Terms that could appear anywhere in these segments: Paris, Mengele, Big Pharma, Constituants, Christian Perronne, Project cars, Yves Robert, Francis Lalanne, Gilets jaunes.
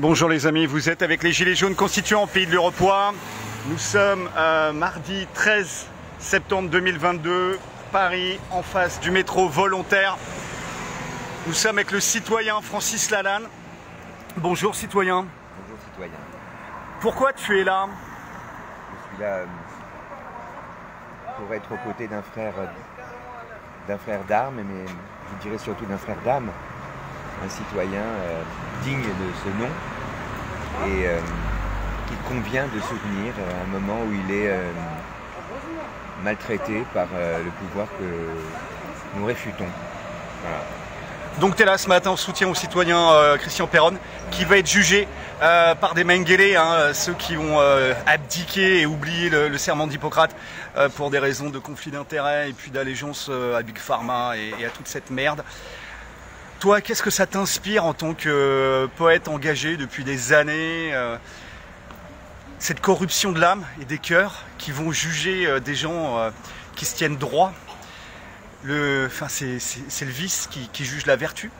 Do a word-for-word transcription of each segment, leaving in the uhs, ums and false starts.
Bonjour les amis, vous êtes avec les Gilets jaunes constituants Pays de l'Europois. Nous sommes euh, mardi treize septembre deux mille vingt-deux, Paris, en face du métro volontaire. Nous sommes avec le citoyen Francis Lalanne. Bonjour citoyen. Bonjour citoyen. Pourquoi tu es là? Je suis là pour être aux côtés d'un frère d'un frère d'armes, mais je dirais surtout d'un frère d'âme. Un citoyen euh, digne de ce nom et euh, qu'il convient de soutenir à un moment où il est euh, maltraité par euh, le pouvoir que nous réfutons. Voilà. Donc tu es là ce matin en soutien au citoyen euh, Christian Perronne qui va être jugé euh, par des Mengele, hein, ceux qui ont euh, abdiqué et oublié le, le serment d'Hippocrate euh, pour des raisons de conflit d'intérêts et puis d'allégeance euh, à Big Pharma et, et à toute cette merde. Toi, qu'est-ce que ça t'inspire en tant que euh, poète engagé depuis des années, euh, cette corruption de l'âme et des cœurs qui vont juger euh, des gens euh, qui se tiennent droit? C'est le vice qui, qui juge la vertu?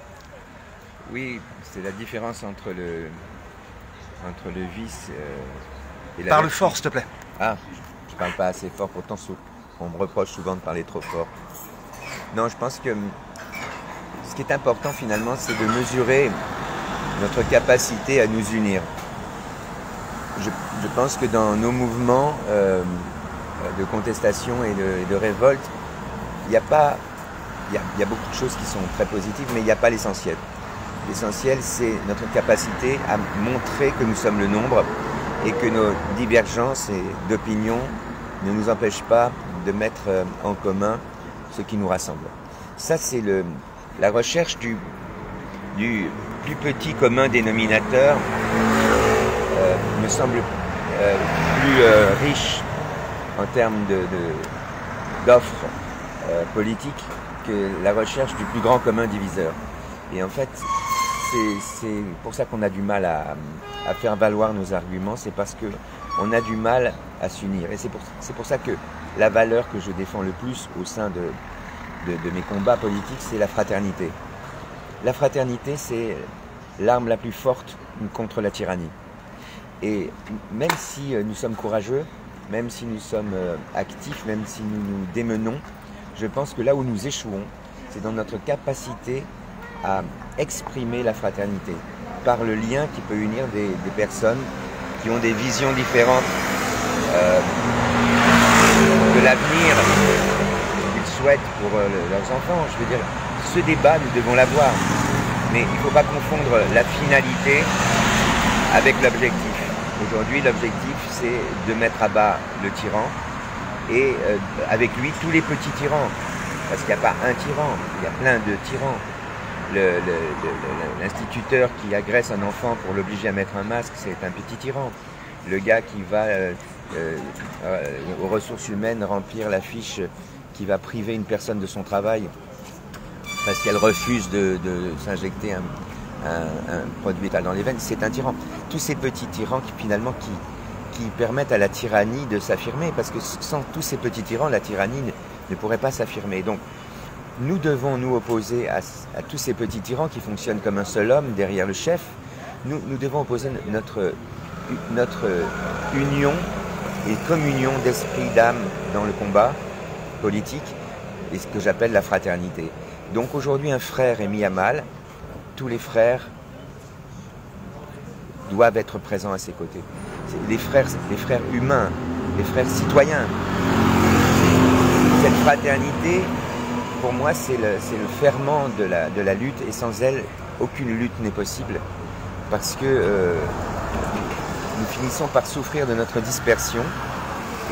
Oui, c'est la différence entre le, entre le vice euh, et la Parle vertu. Fort, s'il te plaît. Ah, je ne parle pas assez fort, pourtant on me reproche souvent de parler trop fort. Non, je pense que... ce qui est important finalement, c'est de mesurer notre capacité à nous unir. Je, je pense que dans nos mouvements euh, de contestation et de, et de révolte, il y a pas, il y a, il y a beaucoup de choses qui sont très positives, mais il n'y a pas l'essentiel. L'essentiel, c'est notre capacité à montrer que nous sommes le nombre et que nos divergences d'opinion ne nous empêchent pas de mettre en commun ce qui nous rassemble. Ça, c'est le... la recherche du, du plus petit commun dénominateur euh, me semble euh, plus euh, riche en termes d'offres euh, politiques que la recherche du plus grand commun diviseur. Et en fait, c'est pour ça qu'on a du mal à, à faire valoir nos arguments, c'est parce qu'on a du mal à s'unir. Et c'est pour, pour ça que la valeur que je défends le plus au sein de... De, de mes combats politiques, c'est la fraternité. La fraternité, c'est l'arme la plus forte contre la tyrannie. Et même si nous sommes courageux, même si nous sommes actifs, même si nous nous démenons, je pense que là où nous échouons, c'est dans notre capacité à exprimer la fraternité, par le lien qui peut unir des, des personnes qui ont des visions différentes euh, de l'avenir pour leurs enfants. Je veux dire, ce débat, nous devons l'avoir. Mais il ne faut pas confondre la finalité avec l'objectif. Aujourd'hui, l'objectif, c'est de mettre à bas le tyran et euh, avec lui, tous les petits tyrans. Parce qu'il n'y a pas un tyran, il y a plein de tyrans. L'instituteur qui agresse un enfant pour l'obliger à mettre un masque, c'est un petit tyran. Le gars qui va euh, euh, aux ressources humaines remplir la fiche qui va priver une personne de son travail parce qu'elle refuse de, de s'injecter un, un, un produit dans les veines, c'est un tyran. Tous ces petits tyrans qui finalement qui, qui permettent à la tyrannie de s'affirmer, parce que sans tous ces petits tyrans, la tyrannie ne, ne pourrait pas s'affirmer. Donc nous devons nous opposer à, à tous ces petits tyrans qui fonctionnent comme un seul homme derrière le chef. Nous, nous devons opposer notre, notre union et communion d'esprit, d'âme dans le combat politique et ce que j'appelle la fraternité. Donc aujourd'hui, un frère est mis à mal, tous les frères doivent être présents à ses côtés. Les frères, les frères humains, les frères citoyens. Cette fraternité, pour moi, c'est le, c'est le ferment de la, de la lutte, et sans elle, aucune lutte n'est possible, parce que euh, nous finissons par souffrir de notre dispersion.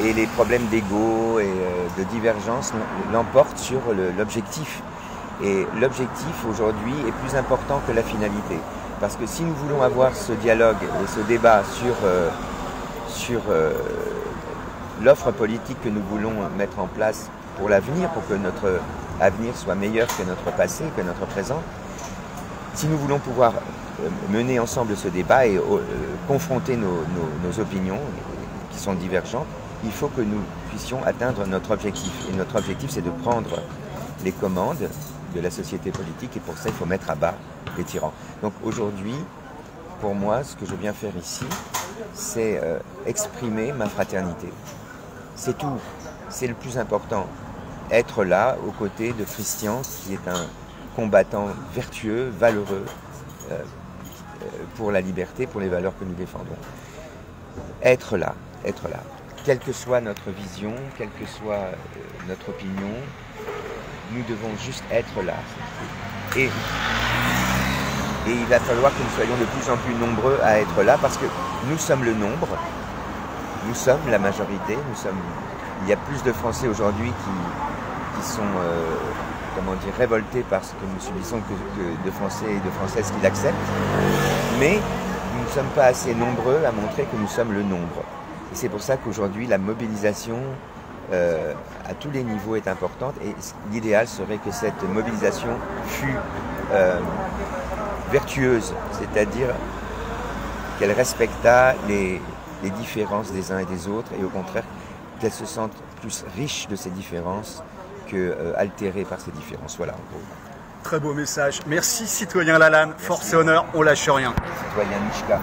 Et les problèmes d'ego et de divergence l'emportent sur l'objectif. Et l'objectif aujourd'hui est plus important que la finalité. Parce que si nous voulons avoir ce dialogue et ce débat sur, euh, sur euh, l'offre politique que nous voulons mettre en place pour l'avenir, pour que notre avenir soit meilleur que notre passé, que notre présent, si nous voulons pouvoir mener ensemble ce débat et euh, confronter nos, nos, nos opinions qui sont divergentes, il faut que nous puissions atteindre notre objectif. Et notre objectif, c'est de prendre les commandes de la société politique. Et pour ça, il faut mettre à bas les tyrans. Donc aujourd'hui, pour moi, ce que je viens faire ici, c'est euh, exprimer ma fraternité. C'est tout. C'est le plus important. Être là, aux côtés de Christian, qui est un combattant vertueux, valeureux, euh, pour la liberté, pour les valeurs que nous défendons. Être là, être là. Quelle que soit notre vision, quelle que soit euh, notre opinion, nous devons juste être là. Et, et il va falloir que nous soyons de plus en plus nombreux à être là, parce que nous sommes le nombre, nous sommes la majorité, nous sommes... Il y a plus de Français aujourd'hui qui, qui sont euh, comment dire, révoltés par ce que nous subissons que, que de Français et de Françaises qui l'acceptent. Mais nous ne sommes pas assez nombreux à montrer que nous sommes le nombre. Et c'est pour ça qu'aujourd'hui, la mobilisation euh, à tous les niveaux est importante. Et l'idéal serait que cette mobilisation fût euh, vertueuse, c'est-à-dire qu'elle respectât les, les différences des uns et des autres, et au contraire, qu'elles se sentent plus riches de ces différences que euh, altérées par ces différences. Voilà, en gros. Très beau message. Merci, citoyen Lalanne. Force et honneur, on lâche rien. Citoyen Mishka.